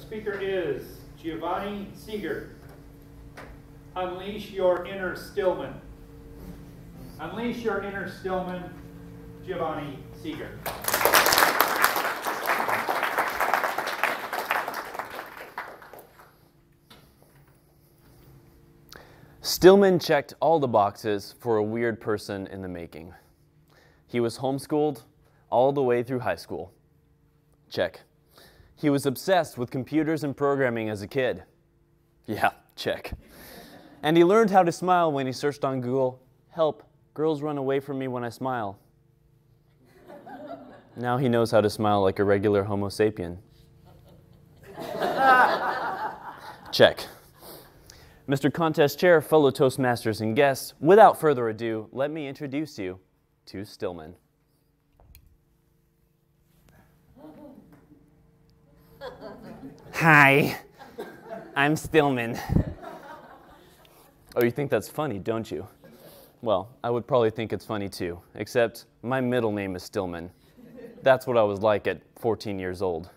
speaker is Giovanni Segar. Unleash your inner Stillman. Unleash your inner Stillman, Giovanni Segar. Stillman checked all the boxes for a weird person in the making. He was homeschooled all the way through high school. Check. He was obsessed with computers and programming as a kid. Yeah, check. And he learned how to smile when he searched on Google, "Help, girls run away from me when I smile." Now he knows how to smile like a regular Homo sapien. Check. Mr. Contest Chair, fellow Toastmasters and guests, without further ado, let me introduce you to Stillman. Hi, I'm Stillman. Oh, you think that's funny, don't you? Well, I would probably think it's funny too, except my middle name is Stillman. That's what I was like at 14 years old.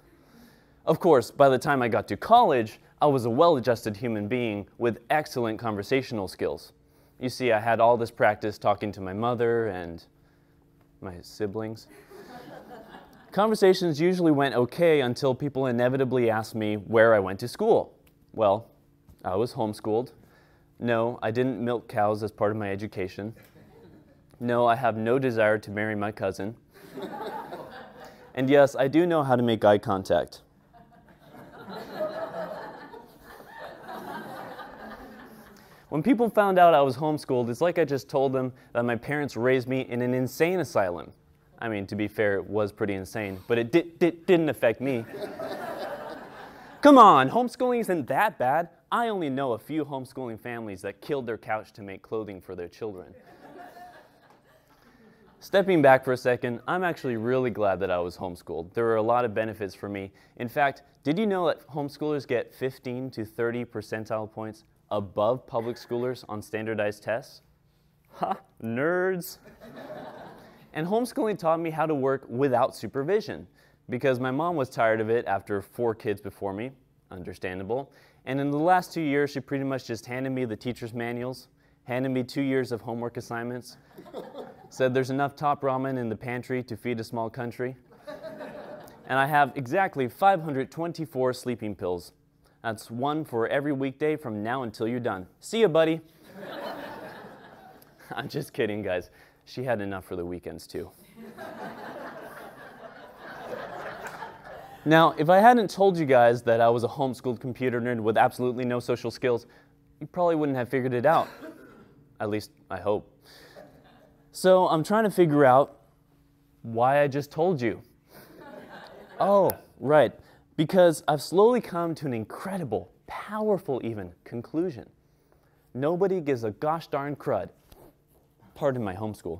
Of course, by the time I got to college, I was a well-adjusted human being with excellent conversational skills. You see, I had all this practice talking to my mother and my siblings. Conversations usually went okay until people inevitably asked me where I went to school. Well, I was homeschooled. No, I didn't milk cows as part of my education. No, I have no desire to marry my cousin. And yes, I do know how to make eye contact. When people found out I was homeschooled, it's like I just told them that my parents raised me in an insane asylum. I mean, to be fair, it was pretty insane, but it didn't affect me. Come on, homeschooling isn't that bad. I only know a few homeschooling families that killed their couch to make clothing for their children. Stepping back for a second, I'm actually really glad that I was homeschooled. There were a lot of benefits for me. In fact, did you know that homeschoolers get 15 to 30 percentile points above public schoolers on standardized tests? Ha, nerds. And homeschooling taught me how to work without supervision, because my mom was tired of it after 4 kids before me, understandable. And in the last 2 years, she pretty much just handed me the teacher's manuals, handed me 2 years of homework assignments, said there's enough top ramen in the pantry to feed a small country. And I have exactly 524 sleeping pills. That's one for every weekday from now until you're done. See ya, buddy. I'm just kidding, guys. She had enough for the weekends, too. Now, if I hadn't told you guys that I was a homeschooled computer nerd with absolutely no social skills, you probably wouldn't have figured it out. At least, I hope. So, I'm trying to figure out why I just told you. Oh, right. Because I've slowly come to an incredible, powerful even, conclusion. Nobody gives a gosh darn crud. Pardon my homeschool.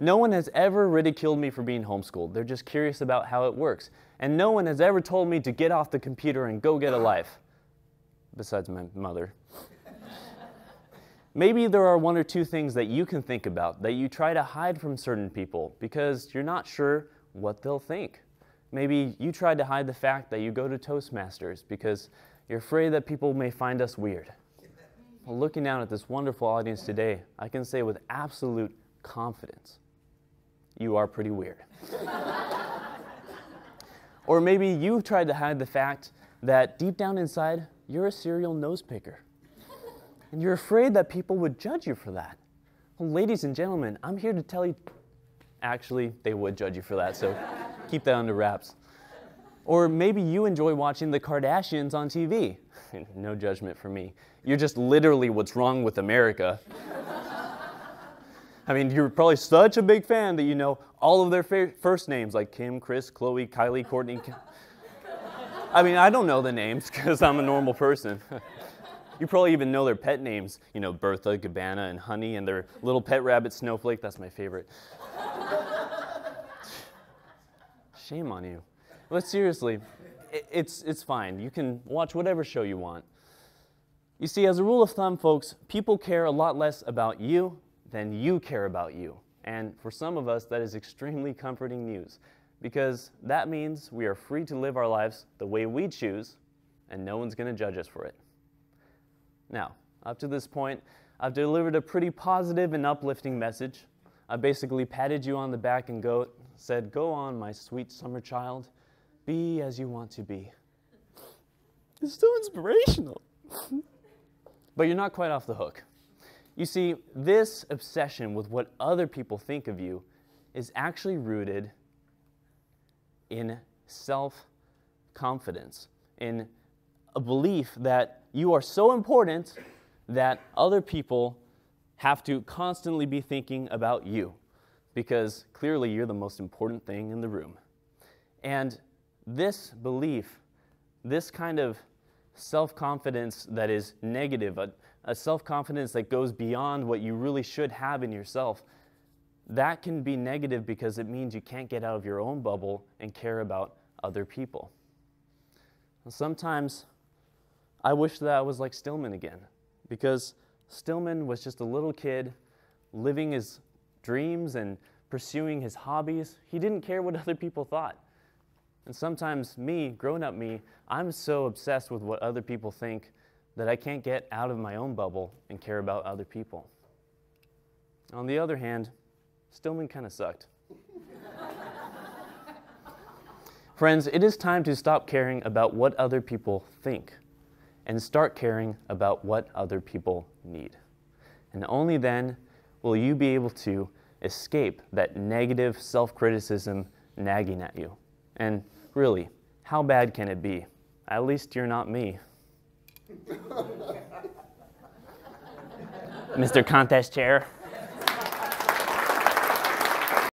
No one has ever ridiculed me for being homeschooled. They're just curious about how it works. And no one has ever told me to get off the computer and go get a life. Besides my mother. Maybe there are 1 or 2 things that you can think about that you try to hide from certain people because you're not sure what they'll think. Maybe you tried to hide the fact that you go to Toastmasters because you're afraid that people may find us weird. Well, looking down at this wonderful audience today, I can say with absolute confidence, you are pretty weird. Or maybe you've tried to hide the fact that deep down inside, you're a serial nose picker. And you're afraid that people would judge you for that. Well, ladies and gentlemen, I'm here to tell you, actually, they would judge you for that, so keep that under wraps. Or maybe you enjoy watching the Kardashians on TV. No judgment for me. You're just literally what's wrong with America. I mean, you're probably such a big fan that you know all of their first names, like Kim, Chris, Chloe, Kylie, Courtney. I mean, I don't know the names because I'm a normal person. You probably even know their pet names, you know, Bertha, Gabbana, and Honey, and their little pet rabbit, Snowflake. That's my favorite. Shame on you. But seriously, it's fine. You can watch whatever show you want. You see, as a rule of thumb, folks, people care a lot less about you than you care about you. And for some of us, that is extremely comforting news. because that means we are free to live our lives the way we choose, and no one's going to judge us for it. Now, up to this point, I've delivered a pretty positive and uplifting message. I basically patted you on the back and said, "Go on, my sweet summer child. Be as you want to be." It's so inspirational. But you're not quite off the hook. You see, this obsession with what other people think of you is actually rooted in self-confidence, in a belief that you are so important that other people have to constantly be thinking about you, because clearly you're the most important thing in the room. And this belief, this kind of self-confidence that is negative, a self-confidence that goes beyond what you really should have in yourself, that can be negative because it means you can't get out of your own bubble and care about other people. Sometimes I wish that I was like Stillman again, because Stillman was just a little kid living his dreams and pursuing his hobbies. He didn't care what other people thought. And sometimes me, grown-up me, I'm so obsessed with what other people think that I can't get out of my own bubble and care about other people. On the other hand, Stillman kind of sucked. Friends, it is time to stop caring about what other people think and start caring about what other people need. And only then will you be able to escape that negative self-criticism nagging at you. And really, how bad can it be? At least you're not me. Mr. Contest Chair.